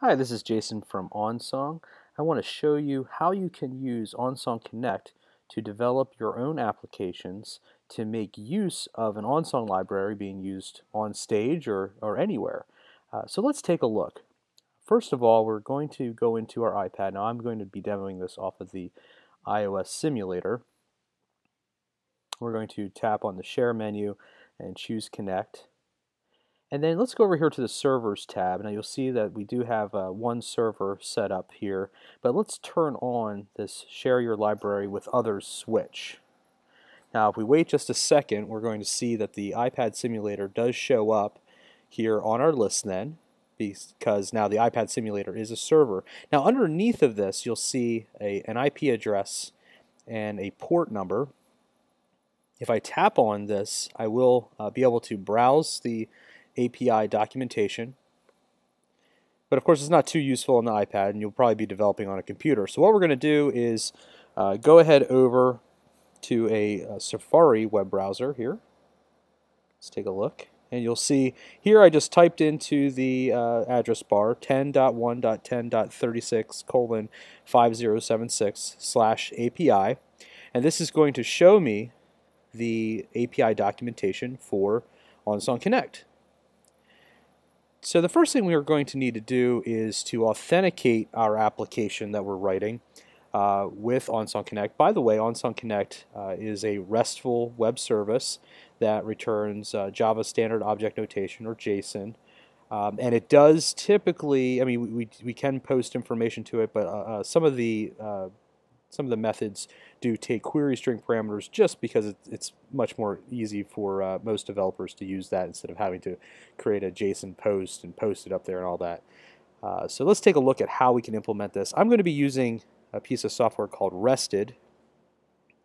Hi, this is Jason from OnSong. I want to show you how you can use OnSong Connect to develop your own applications to make use of an OnSong library being used on stage or anywhere. So let's take a look. First of all, we're going to go into our iPad. Now I'm going to be demoing this off of the iOS simulator. We're going to tap on the Share menu and choose Connect. And then let's go over here to the Servers tab. Now you'll see that we do have one server set up here, but let's turn on this Share Your Library with Others switch. Now if we wait just a second, we're going to see that the iPad simulator does show up here on our list then, because now the iPad simulator is a server. Now underneath of this you'll see an IP address and a port number. If I tap on this, I will be able to browse the API documentation, but of course it's not too useful on the iPad and you'll probably be developing on a computer. So what we're going to do is go ahead over to a Safari web browser here. Let's take a look, and you'll see here I just typed into the address bar 10.1.10.36:5076/API, and this is going to show me the API documentation for OnSong Connect. So the first thing we are going to need to do is to authenticate our application that we're writing with OnSong Connect. By the way, OnSong Connect is a RESTful web service that returns Java Standard Object Notation, or JSON, and it does typically, I mean, we can post information to it, but some of the methods do take query string parameters just because it's much more easy for most developers to use that instead of having to create a JSON post and post it up there and all that. So let's take a look at how we can implement this. I'm going to be using a piece of software called Rested.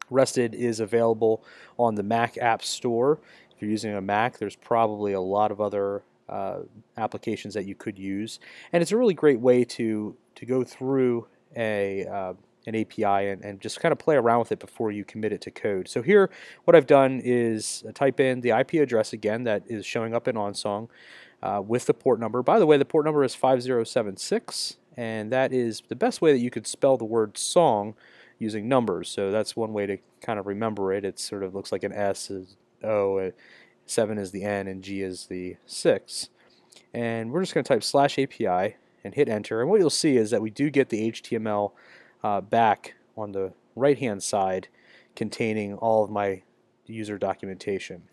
Rested is available on the Mac App Store. If you're using a Mac, there's probably a lot of other applications that you could use. And it's a really great way to go through an API and just kind of play around with it before you commit it to code. So here what I've done is type in the IP address again that is showing up in OnSong with the port number. By the way, the port number is 5076, and that is the best way that you could spell the word song using numbers. So that's one way to kind of remember it. It sort of looks like an S is O, 7 is the N, and G is the 6. And we're just going to type /API and hit enter, and what you'll see is that we do get the HTML back on the right hand side containing all of my user documentation.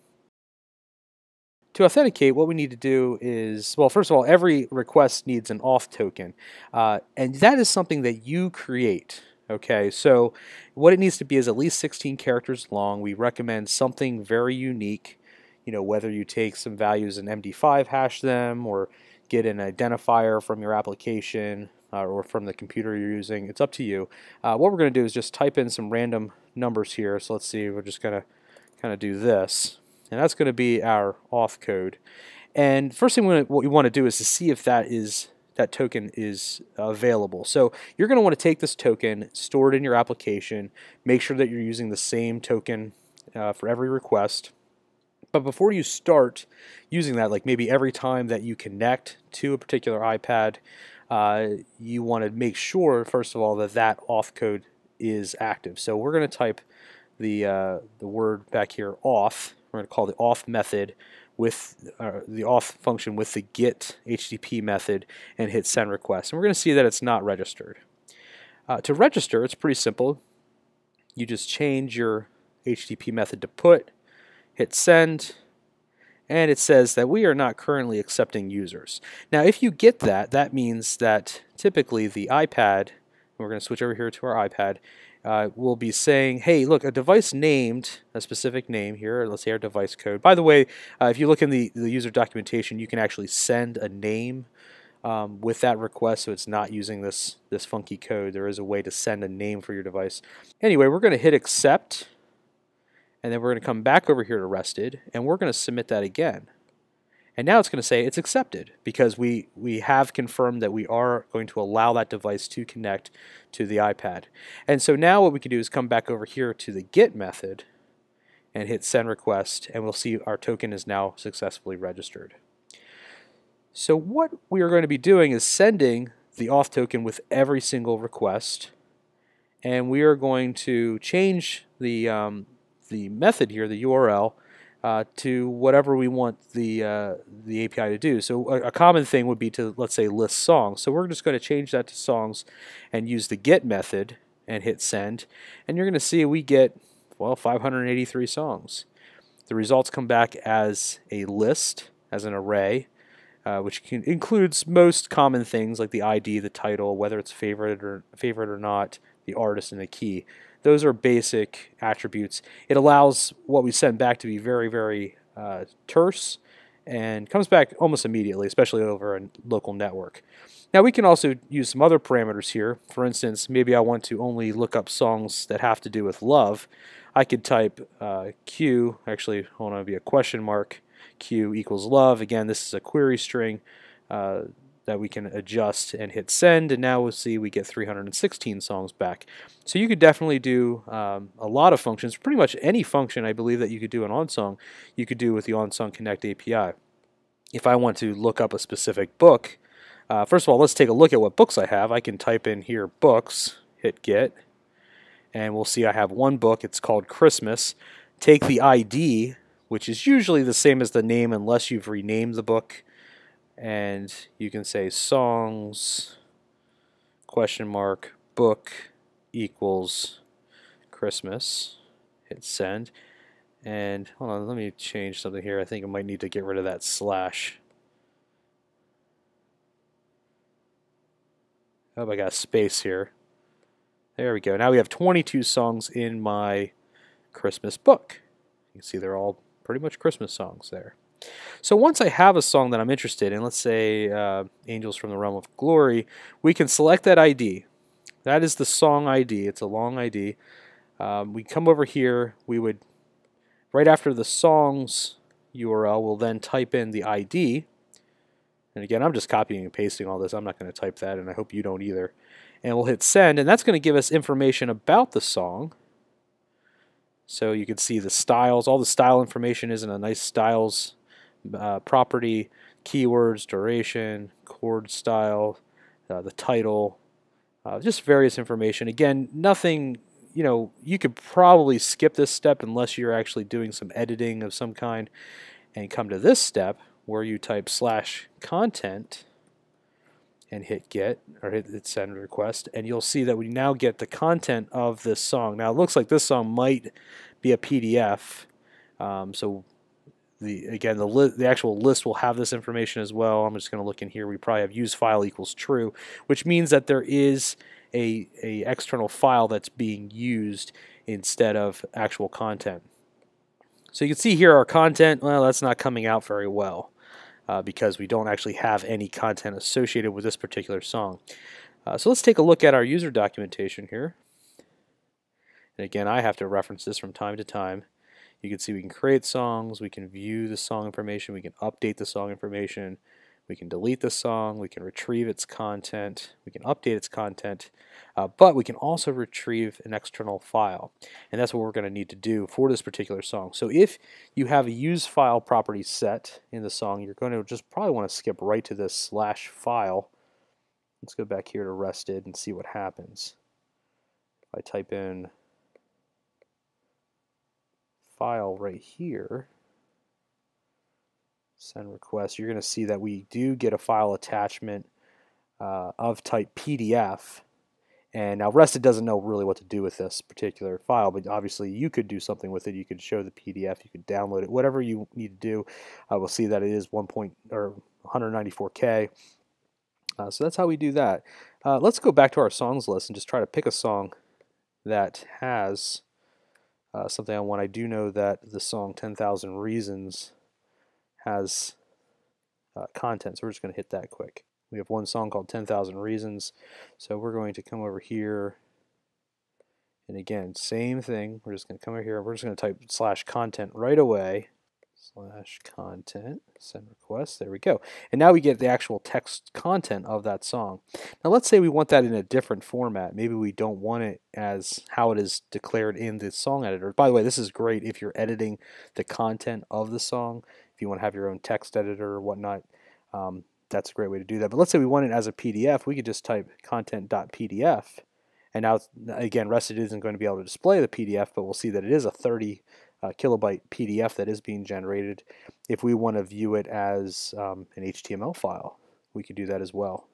To authenticate, what we need to do is, well, first of all, every request needs an auth token, and that is something that you create. Okay, so what it needs to be is at least 16 characters long. We recommend something very unique, you know, whether you take some values in MD5, hash them, or get an identifier from your application or from the computer you're using. It's up to you. What we're going to do is just type in some random numbers here. So let's see, we're just going to kind of do this. And that's going to be our auth code. And first thing what we want to do is to see if that token is available. So you're going to want to take this token, store it in your application, make sure that you're using the same token for every request. But before you start using that, like maybe every time that you connect to a particular iPad, you want to make sure, first of all, that auth code is active. So we're going to type the word back here, auth. We're going to call the auth method with the auth function with the get HTTP method and hit send request. And we're going to see that it's not registered. To register, it's pretty simple. You just change your HTTP method to put, hit send, and it says that we are not currently accepting users. Now if you get that, that means that typically the iPad, and we're going to switch over here to our iPad, will be saying, hey, look, a device named a specific name here, let's say our device code. By the way, if you look in the user documentation, you can actually send a name with that request, so it's not using this funky code. There is a way to send a name for your device. Anyway, we're going to hit accept, and then we're going to come back over here to Rested, and we're going to submit that again. And now it's going to say it's accepted because we have confirmed that we are going to allow that device to connect to the iPad. And so now what we can do is come back over here to the get method and hit send request, and we'll see our token is now successfully registered. So what we are going to be doing is sending the auth token with every single request, and we are going to change the method here, the URL, to whatever we want the API to do. So a common thing would be to, let's say, list songs. So we're just going to change that to songs and use the get method and hit send, and you're going to see we get, well, 583 songs. The results come back as a list, as an array, which includes most common things like the ID, the title, whether it's favorite or not, the artist, and the key. Those are basic attributes. It allows what we send back to be very, very terse and comes back almost immediately, especially over a local network. Now we can also use some other parameters here. For instance, maybe I want to only look up songs that have to do with love. I could type Q, actually I want to be a question mark, Q equals love. Again, this is a query string that we can adjust and hit send, and now we'll see we get 316 songs back. So you could definitely do a lot of functions. Pretty much any function I believe that you could do in OnSong, you could do with the OnSong Connect API. If I want to look up a specific book, first of all, let's take a look at what books I have. I can type in here books, hit get, and we'll see I have one book. It's called Christmas. Take the ID, which is usually the same as the name unless you've renamed the book, and you can say songs question mark book equals Christmas, hit send. And hold on, let me change something here. I think I might need to get rid of that slash. Oh, I got a space here. There we go. Now we have 22 songs in my Christmas book. You can see they're all pretty much Christmas songs there. So once I have a song that I'm interested in, let's say Angels from the Realm of Glory, we can select that ID. That is the song ID. It's a long ID. We come over here, we would, right after the song's URL, we'll then type in the ID. And again, I'm just copying and pasting all this. I'm not going to type that, and I hope you don't either. And we'll hit send, and that's going to give us information about the song. So you can see the styles. All the style information is in a nice styles property, keywords, duration, chord style, the title, just various information. Again, nothing, you know, you could probably skip this step unless you're actually doing some editing of some kind and come to this step where you type slash content and hit get, or hit send request, and you'll see that we now get the content of this song. Now it looks like this song might be a PDF, so the actual list will have this information as well. I'm just going to look in here. We probably have use file equals true, which means that there is a external file that's being used instead of actual content. So you can see here our content, well, that's not coming out very well because we don't actually have any content associated with this particular song. So let's take a look at our user documentation here. And again, I have to reference this from time to time. You can see we can create songs, we can view the song information, we can update the song information, we can delete the song, we can retrieve its content, we can update its content, but we can also retrieve an external file. And that's what we're going to need to do for this particular song. So if you have a use file property set in the song, you're going to just probably want to skip right to this slash file. Let's go back here to Rested and see what happens. If I type in file right here, send request, you're going to see that we do get a file attachment of type PDF. And now Rested doesn't know really what to do with this particular file, but obviously you could do something with it. You could show the PDF, you could download it, whatever you need to do. We'll see that it is 194K. So that's how we do that. Let's go back to our songs list and just try to pick a song that has something I want. I do know that the song 10,000 Reasons has content, so we're just going to hit that quick. We have one song called 10,000 Reasons, so we're going to come over here, and again, same thing. We're just going to come over here, and we're just going to type slash content right away, slash content, send request, there we go. And now we get the actual text content of that song. Now let's say we want that in a different format. Maybe we don't want it as how it is declared in the song editor. By the way, this is great if you're editing the content of the song, if you want to have your own text editor or whatnot. that's a great way to do that. But let's say we want it as a PDF, we could just type content.pdf, and now again Rested isn't going to be able to display the PDF, but we'll see that it is a 30 kilobyte PDF that is being generated. If we want to view it as an HTML file, we could do that as well.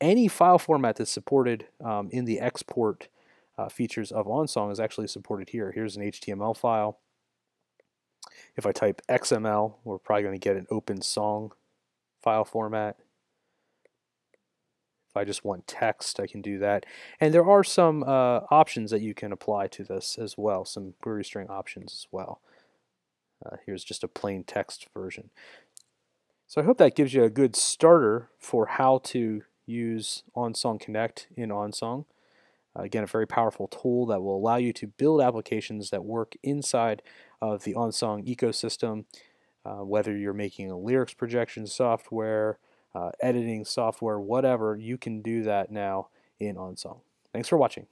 Any file format that's supported in the export features of OnSong is actually supported here. Here's an HTML file. If I type XML, we're probably going to get an OpenSong file format. If I just want text, I can do that. And there are some options that you can apply to this as well, some query string options as well. Here's just a plain text version. So I hope that gives you a good starter for how to use OnSong Connect in OnSong. Again, a very powerful tool that will allow you to build applications that work inside of the OnSong ecosystem, whether you're making a lyrics projection software, editing software, whatever, you can do that now in OnSong. Thanks for watching.